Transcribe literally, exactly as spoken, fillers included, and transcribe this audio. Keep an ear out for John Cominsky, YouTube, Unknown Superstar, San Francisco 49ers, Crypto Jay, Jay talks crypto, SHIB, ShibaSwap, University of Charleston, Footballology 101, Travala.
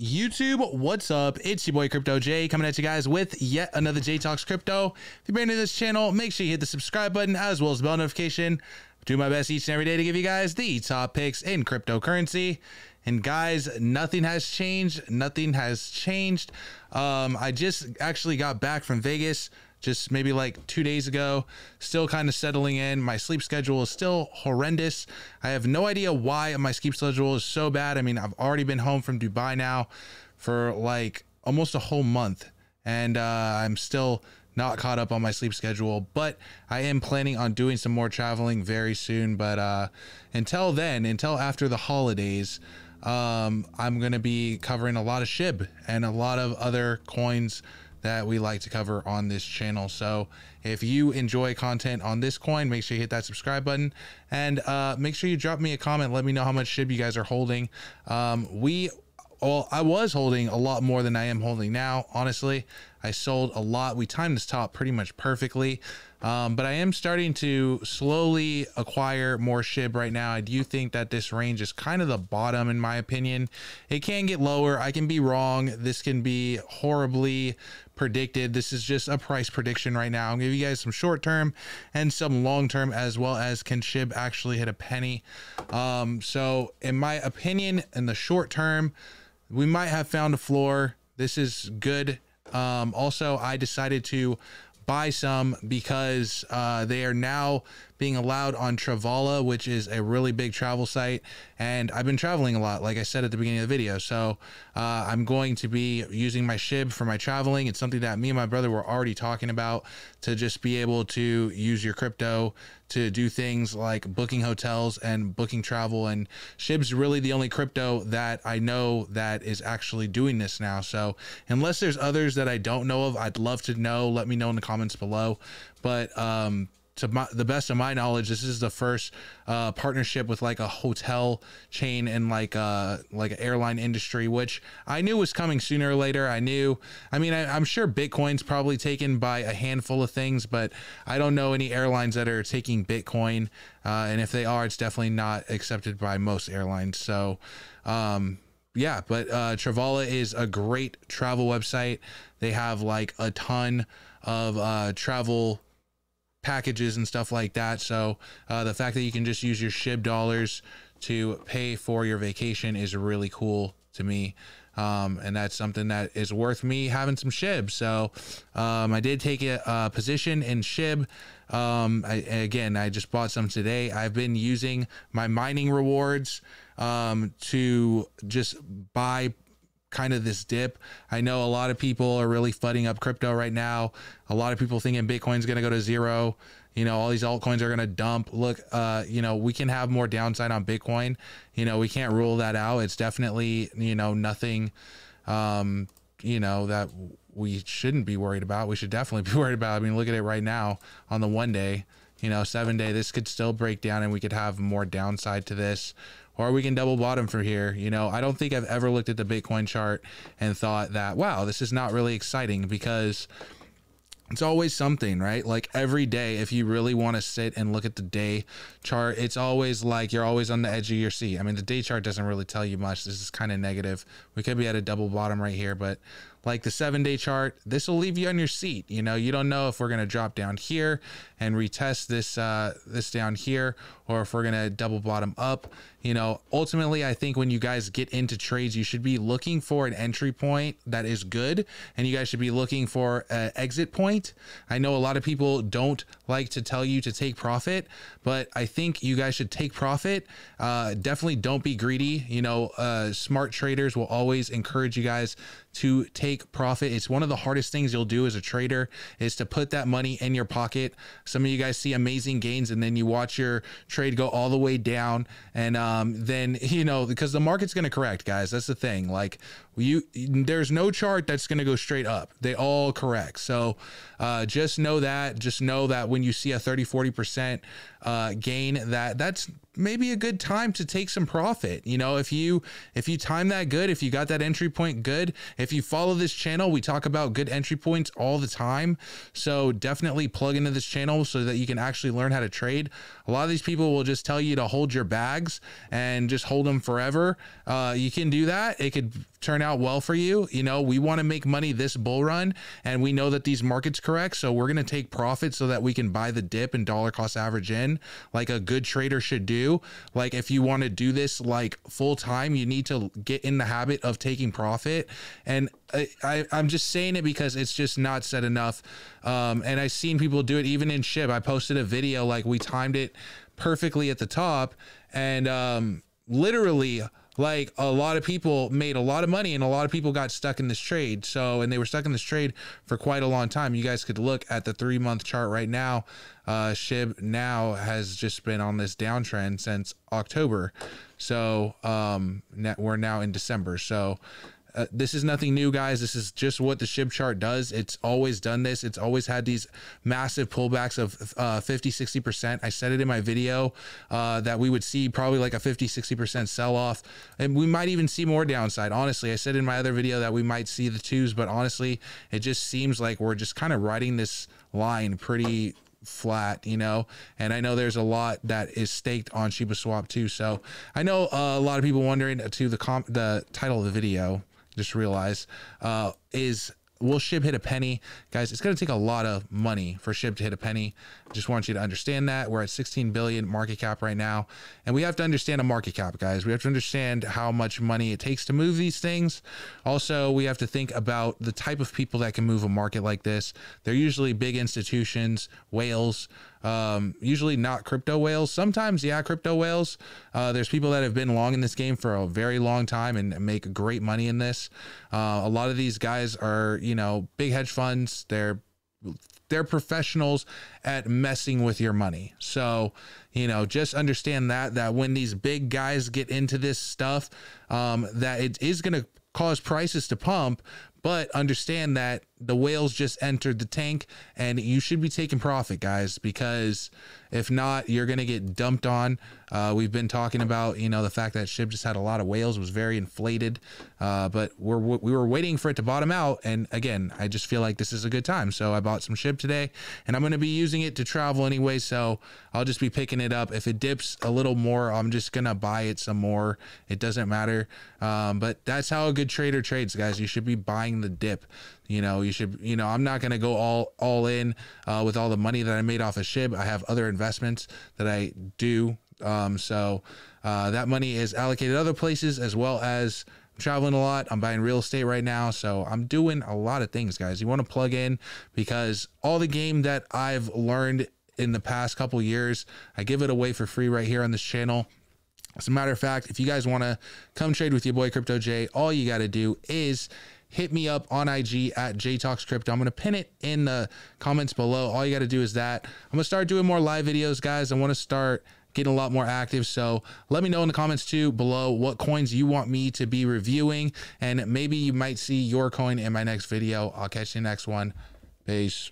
YouTube, what's up? It's your boy Crypto Jay coming at you guys with yet another Jay Talks Crypto. If you're brand new to this channel, make sure you hit the subscribe button as well as the bell notification. I do my best each and every day to give you guys the top picks in cryptocurrency. And guys, nothing has changed. Nothing has changed. Um, I just actually got back from Vegas just maybe like two days ago, still kind of settling in. My sleep schedule is still horrendous. I have no idea why my sleep schedule is so bad. I mean, I've already been home from Dubai now for like almost a whole month, and uh, I'm still not caught up on my sleep schedule, but I am planning on doing some more traveling very soon. But uh, until then, until after the holidays, um, I'm gonna be covering a lot of SHIB and a lot of other coins that we like to cover on this channel. So if you enjoy content on this coin, make sure you hit that subscribe button, and uh, make sure you drop me a comment. Let me know how much SHIB you guys are holding. Um, we, well, I was holding a lot more than I am holding now. Honestly, I sold a lot. We timed this top pretty much perfectly. Um, but I am starting to slowly acquire more SHIB right now. I do think that this range is kind of the bottom, in my opinion. It can get lower. I can be wrong. This can be horribly predicted. This is just a price prediction right now. I'll give you guys some short term and some long term, as well as can SHIB actually hit a penny. Um, so in my opinion, in the short term, we might have found a floor. This is good. Um, also, I decided to buy some because uh, they are now being allowed on Travala, which is a really big travel site. And I've been traveling a lot, like I said at the beginning of the video. So uh, I'm going to be using my SHIB for my traveling. It's something that me and my brother were already talking about, to just be able to use your crypto to do things like booking hotels and booking travel. And SHIB's really the only crypto that I know that is actually doing this now. So unless there's others that I don't know of, I'd love to know. Let me know in the comments below. But um to my, the best of my knowledge, this is the first uh partnership with like a hotel chain and like uh like an airline industry, which I knew was coming sooner or later. I knew I mean I, I'm sure Bitcoin's probably taken by a handful of things, but I don't know any airlines that are taking Bitcoin, uh and if they are, it's definitely not accepted by most airlines. So um yeah, but uh Travala is a great travel website. They have like a ton of uh travel packages and stuff like that. So uh the fact that you can just use your SHIB dollars to pay for your vacation is really cool to me. Um and that's something that is worth me having some SHIB. So um I did take a, a position in SHIB. um I, again I just bought some today. I've been using my mining rewards um to just buy kind of this dip. I know a lot of people are really fudding up crypto right now. A lot of people thinking Bitcoin's going to go to zero. You know, all these altcoins are going to dump. Look, uh, you know, we can have more downside on Bitcoin. You know, we can't rule that out. It's definitely, you know, nothing, um, you know, that we shouldn't be worried about. We should definitely be worried about. I mean, look at it right now on the one day, you know, seven day, this could still break down and we could have more downside to this. Or we can double bottom from here. You know, I don't think I've ever looked at the Bitcoin chart and thought that, wow, this is not really exciting, because it's always something, right? Like every day, if you really want to sit and look at the day chart, it's always like you're always on the edge of your seat. I mean, the day chart doesn't really tell you much. This is kind of negative. We could be at a double bottom right here, but like the seven day chart, this will leave you on your seat. You know, you don't know if we're going to drop down here and retest this, uh, this down here, or if we're going to double bottom up. You know, ultimately, I think when you guys get into trades, you should be looking for an entry point that is good, and you guys should be looking for an exit point. I know a lot of people don't like to tell you to take profit, but I think you guys should take profit. Uh, definitely don't be greedy. You know, uh, smart traders will always encourage you guys to take profit. It's one of the hardest things you'll do as a trader, is to put that money in your pocket. Some of you guys see amazing gains, and then you watch your trade go all the way down. And um, then, you know, because the market's going to correct, guys. That's the thing. Like you, there's no chart that's going to go straight up. They all correct. So uh, just know that, just know that when you see a thirty, forty percent uh, gain, that that's maybe a good time to take some profit. You know, if you, if you time that good, if you got that entry point good, if you follow this channel, we talk about good entry points all the time. So definitely plug into this channel so that you can actually learn how to trade. A lot of these people will just tell you to hold your bags and just hold them forever. Uh, you can do that. It could turn out well for you. You know, we want to make money this bull run, and we know that these markets correct, so we're going to take profits so that we can buy the dip and dollar cost average in, like a good trader should do. Like, if you want to do this like full time, you need to get in the habit of taking profit. And I, I, I'm just saying it because it's just not said enough. Um, and I've seen people do it even in SHIB. I posted a video, like, we timed it perfectly at the top, and um, literally, like, a lot of people made a lot of money, and a lot of people got stuck in this trade. So, and they were stuck in this trade for quite a long time. You guys could look at the three month chart right now. Uh, SHIB now has just been on this downtrend since October. So um, we're now in December. So Uh, this is nothing new, guys. This is just what the SHIB chart does. It's always done this. It's always had these massive pullbacks of uh, fifty, sixty percent. I said it in my video uh, that we would see probably like a fifty, sixty percent sell off. And we might even see more downside. Honestly, I said in my other video that we might see the twos, but honestly, it just seems like we're just kind of riding this line pretty flat, you know. And I know there's a lot that is staked on ShibaSwap too. So I know uh, a lot of people wondering to the comp the title of the video. Just realized uh is will SHIB hit a penny, guys? It's going to take a lot of money for SHIB to hit a penny. Just want you to understand that we're at sixteen billion market cap right now, and we have to understand a market cap, guys. We have to understand how much money it takes to move these things. Also, we have to think about the type of people that can move a market like this. They're usually big institutions, whales, um usually not crypto whales. Sometimes, yeah, crypto whales. Uh there's people that have been long in this game for a very long time and make great money in this. Uh a lot of these guys are, you know, big hedge funds. They're they're professionals at messing with your money. So, you know, just understand that that when these big guys get into this stuff, um that it is going to cause prices to pump, but understand that the whales just entered the tank, and you should be taking profit, guys, because if not, you're going to get dumped on. Uh, we've been talking about, you know, the fact that SHIB just had a lot of whales, was very inflated, uh, but we're, we were waiting for it to bottom out. And again, I just feel like this is a good time. So I bought some SHIB today, and I'm going to be using it to travel anyway. So I'll just be picking it up. If it dips a little more, I'm just going to buy it some more. It doesn't matter. Um, but that's how a good trader trades, guys. You should be buying the dip. You know, you should, you know, I'm not going to go all, all in uh, with all the money that I made off of SHIB. I have other investments that I do. Um, so uh, that money is allocated other places, as well as I'm traveling a lot. I'm buying real estate right now. So I'm doing a lot of things, guys. You want to plug in, because all the game that I've learned in the past couple years, I give it away for free right here on this channel. As a matter of fact, if you guys want to come trade with your boy Crypto Jay, all you got to do is hit me up on I G at JTalksCrypto. I'm going to pin it in the comments below. All you got to do is that. I'm going to start doing more live videos, guys. I want to start getting a lot more active. So let me know in the comments too below what coins you want me to be reviewing, and maybe you might see your coin in my next video. I'll catch you next one. Peace.